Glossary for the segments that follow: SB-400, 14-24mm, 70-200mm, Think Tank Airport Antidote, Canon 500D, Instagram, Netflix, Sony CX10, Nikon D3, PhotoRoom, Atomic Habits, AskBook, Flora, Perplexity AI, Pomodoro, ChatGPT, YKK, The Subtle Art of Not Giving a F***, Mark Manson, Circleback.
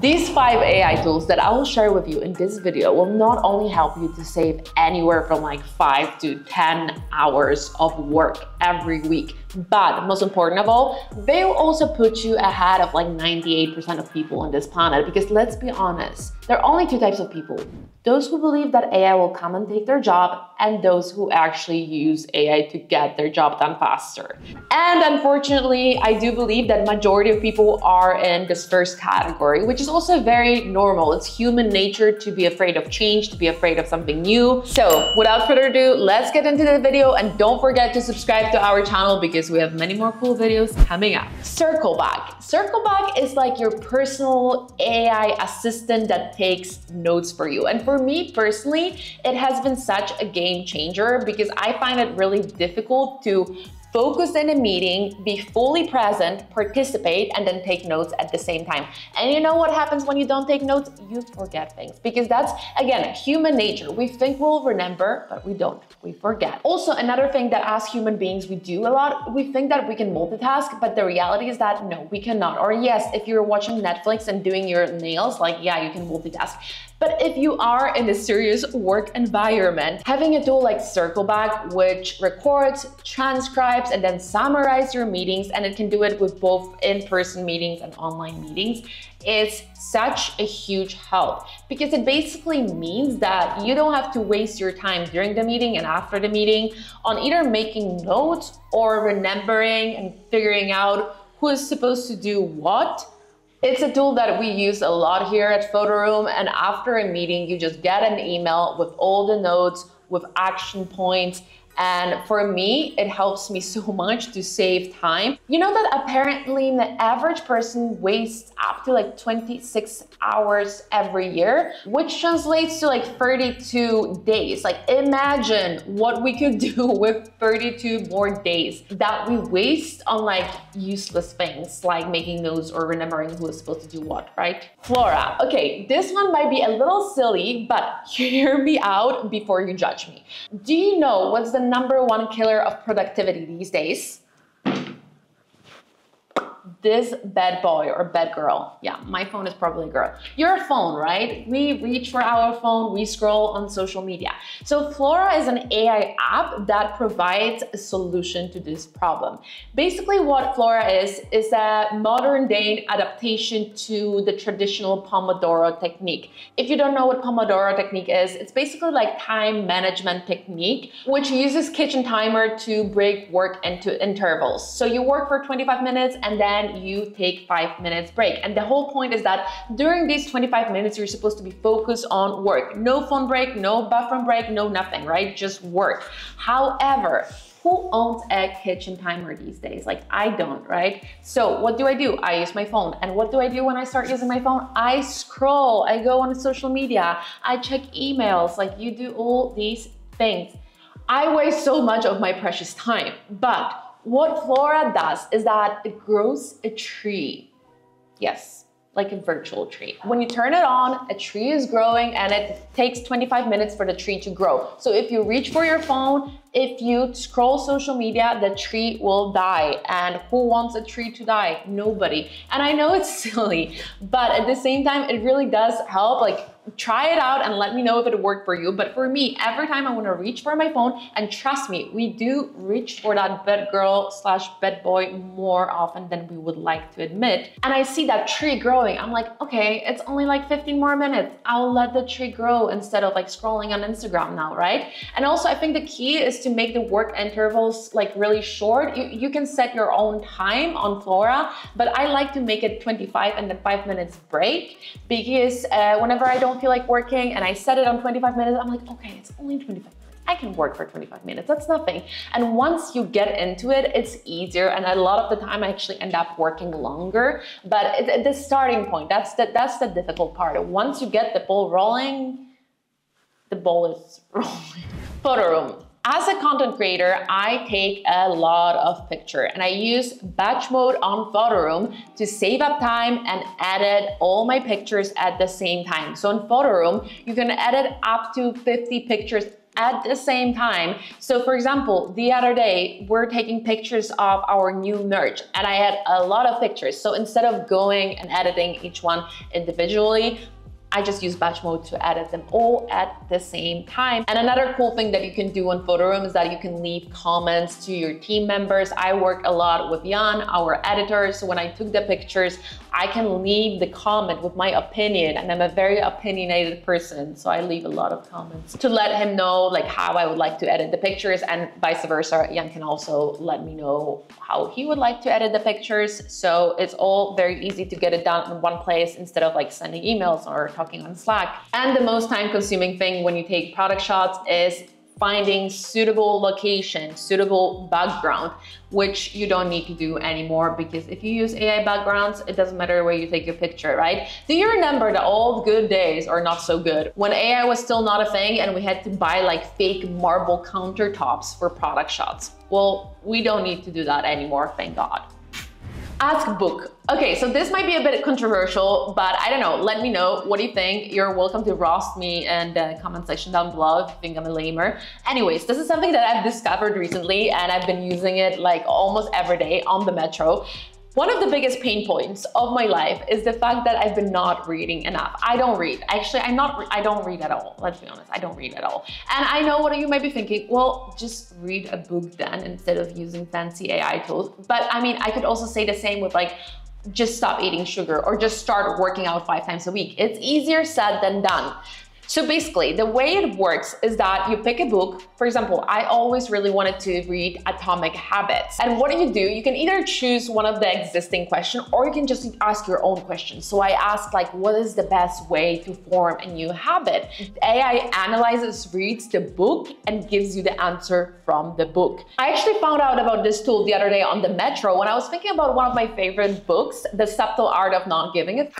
These 5 AI tools that I will share with you in this video will not only help you to save anywhere from like 5 to 10 hours of work every week, but most important of all, they will also put you ahead of like 98% of people on this planet. Because let's be honest, there are only two types of people: those who believe that AI will come and take their job, and those who actually use AI to get their job done faster. And unfortunately, I do believe that majority of people are in this first category, which is also very normal. It's human nature to be afraid of change, to be afraid of something new. So without further ado, let's get into the video, and don't forget to subscribe to our channel because we have many more cool videos coming up. Circleback. Circleback is like your personal AI assistant that takes notes for you. And for me personally, it has been such a game changer because I find it really difficult to focus in a meeting, be fully present, participate, and then take notes at the same time. And you know what happens when you don't take notes? You forget things, because that's, again, human nature. We think we'll remember, but we don't. We forget. Also, another thing that as human beings we do a lot, we think that we can multitask, but the reality is that no, we cannot. Or yes, if you're watching Netflix and doing your nails, like yeah, you can multitask. But if you are in a serious work environment, having a tool like Circleback, which records, transcribes, and then summarizes your meetings, and it can do it with both in-person meetings and online meetings, is such a huge help, because it basically means that you don't have to waste your time during the meeting and after the meeting on either making notes or remembering and figuring out who is supposed to do what. It's a tool that we use a lot here at PhotoRoom, and after a meeting, you just get an email with all the notes, with action points. And for me, it helps me so much to save time. You know that apparently the average person wastes up to like 26 hours every year, which translates to like 32 days. Like imagine what we could do with 32 more days that we waste on like useless things, like making notes or remembering who is supposed to do what, right? Flora. Okay, this one might be a little silly, but hear me out before you judge me. Do you know what's the number one killer of productivity these days? This bad boy or bad girl. Yeah, my phone is probably a girl. Your phone, right? We reach for our phone, we scroll on social media. So Flora is an AI app that provides a solution to this problem. Basically what Flora is a modern day adaptation to the traditional Pomodoro technique. If you don't know what Pomodoro technique is, it's basically like time management technique, which uses kitchen timer to break work into intervals. So you work for 25 minutes and then you take 5 minutes break. And the whole point is that during these 25 minutes, you're supposed to be focused on work. No phone break, no bathroom break, no nothing, right? Just work. However, who owns a kitchen timer these days? Like I don't, right? So what do? I use my phone. And what do I do when I start using my phone? I scroll, I go on social media, I check emails, like you do all these things. I waste so much of my precious time, but what Flora does is that it grows a tree. Yes, like a virtual tree. When you turn it on, a tree is growing, and it takes 25 minutes for the tree to grow. So if you reach for your phone, if you scroll social media, the tree will die. And who wants a tree to die? Nobody. And I know it's silly, but at the same time, it really does help. Like, try it out and let me know if it worked for you. But for me, every time I want to reach for my phone, and trust me, we do reach for that bed girl slash bed boy more often than we would like to admit. And I see that tree growing. I'm like, okay, it's only like 15 more minutes. I'll let the tree grow instead of like scrolling on Instagram now, right? And also I think the key is to make the work intervals like really short. You can set your own time on Flora, but I like to make it 25 and then 5 minutes break, because whenever I don't feel like working and I set it on 25 minutes, I'm like, okay, it's only 25 minutes. I can work for 25 minutes, that's nothing. And once you get into it, it's easier. And a lot of the time I actually end up working longer, but it's the starting point. That's the difficult part. Once you get the ball rolling, the ball is rolling. PhotoRoom. As a content creator, I take a lot of pictures, and I use batch mode on PhotoRoom to save up time and edit all my pictures at the same time. So in PhotoRoom, you can edit up to 50 pictures at the same time. So for example, the other day, we're taking pictures of our new merch and I had a lot of pictures. So instead of going and editing each one individually, I just use batch mode to edit them all at the same time. And another cool thing that you can do on PhotoRoom is that you can leave comments to your team members. I work a lot with Jan, our editor, so when I took the pictures, I can leave the comment with my opinion, and I'm a very opinionated person, so I leave a lot of comments to let him know like how I would like to edit the pictures, and vice versa. Jan can also let me know how he would like to edit the pictures. So it's all very easy to get it done in one place instead of like sending emails or talking on Slack. And the most time-consuming thing when you take product shots is finding suitable location, suitable background, which you don't need to do anymore because if you use AI backgrounds, it doesn't matter where you take your picture, right? Do you remember the old good days or not so good when AI was still not a thing and we had to buy like fake marble countertops for product shots? Well, we don't need to do that anymore, thank God. AskBook. Okay, so this might be a bit controversial, but I don't know, let me know. What do you think? You're welcome to roast me in the comment section down below if you think I'm a lamer. Anyways, this is something that I've discovered recently and I've been using it like almost every day on the metro. One of the biggest pain points of my life is the fact that I've been not reading enough. I don't read. Actually, I don't read at all. Let's be honest, I don't read at all. And I know what you might be thinking, well, just read a book then instead of using fancy AI tools. But I mean, I could also say the same with like, just stop eating sugar or just start working out 5 times a week. It's easier said than done. So basically, the way it works is that you pick a book. For example, I always really wanted to read Atomic Habits. And what do? You can either choose one of the existing questions or you can just ask your own question. So I asked like, what is the best way to form a new habit? AI analyzes, reads the book and gives you the answer from the book. I actually found out about this tool the other day on the metro when I was thinking about one of my favorite books, The Subtle Art of Not Giving a F***.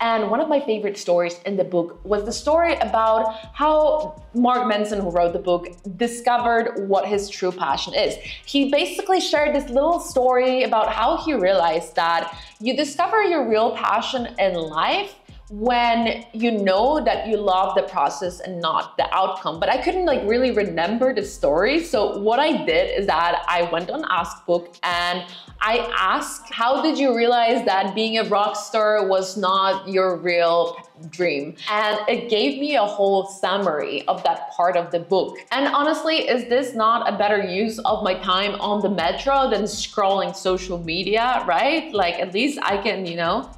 And one of my favorite stories in the book was the story about how Mark Manson, who wrote the book, discovered what his true passion is. He basically shared this little story about how he realized that you discover your real passion in life when you know that you love the process and not the outcome. But I couldn't like really remember the story. So what I did is that I went on AskBook and I asked, how did you realize that being a rock star was not your real dream? And it gave me a whole summary of that part of the book. And honestly, is this not a better use of my time on the metro than scrolling social media, right? Like at least I can, you know,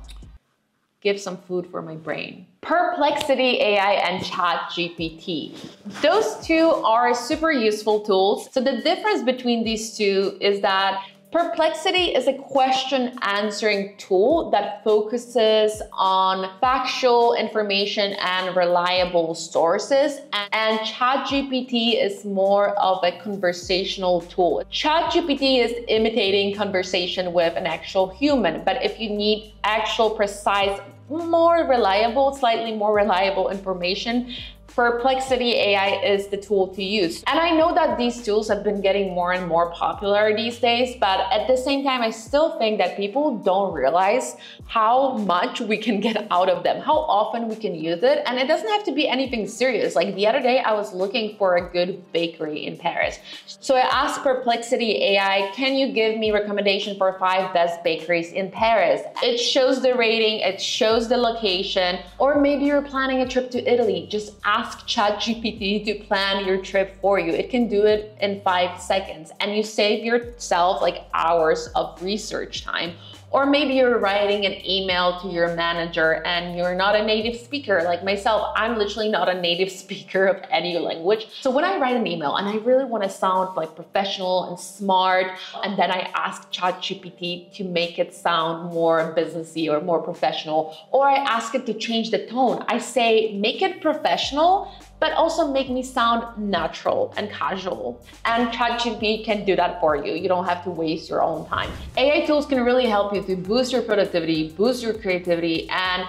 give some food for my brain. Perplexity AI and ChatGPT. Those two are super useful tools. So the difference between these two is that Perplexity is a question answering tool that focuses on factual information and reliable sources, and ChatGPT is more of a conversational tool. ChatGPT is imitating conversation with an actual human, but if you need actual, precise, more reliable, slightly more reliable information, Perplexity AI is the tool to use. And I know that these tools have been getting more and more popular these days, but at the same time, I still think that people don't realize how much we can get out of them, how often we can use it. And it doesn't have to be anything serious. Like the other day, I was looking for a good bakery in Paris. So I asked Perplexity AI, can you give me recommendation for 5 best bakeries in Paris? It shows the rating, it shows the location, or maybe you're planning a trip to Italy. Just ask ChatGPT to plan your trip for you. It can do it in 5 seconds and you save yourself like hours of research time. Or maybe you're writing an email to your manager and you're not a native speaker like myself. I'm literally not a native speaker of any language. So when I write an email and I really want to sound like professional and smart, and then I ask ChatGPT to make it sound more businessy or more professional, or I ask it to change the tone. I say, make it professional, but also make me sound natural and casual. And ChatGPT can do that for you. You don't have to waste your own time. AI tools can really help you to boost your productivity, boost your creativity, and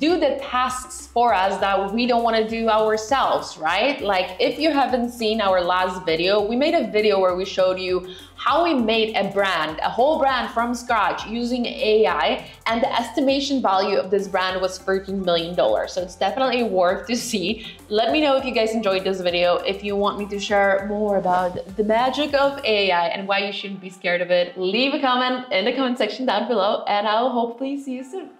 do the tasks for us that we don't want to do ourselves, right? Like if you haven't seen our last video, we made a video where we showed you how we made a brand, a whole brand from scratch using AI, and the estimation value of this brand was $13 million. So it's definitely worth to see. Let me know if you guys enjoyed this video, if you want me to share more about the magic of AI and why you shouldn't be scared of it. Leave a comment in the comment section down below and I'll hopefully see you soon.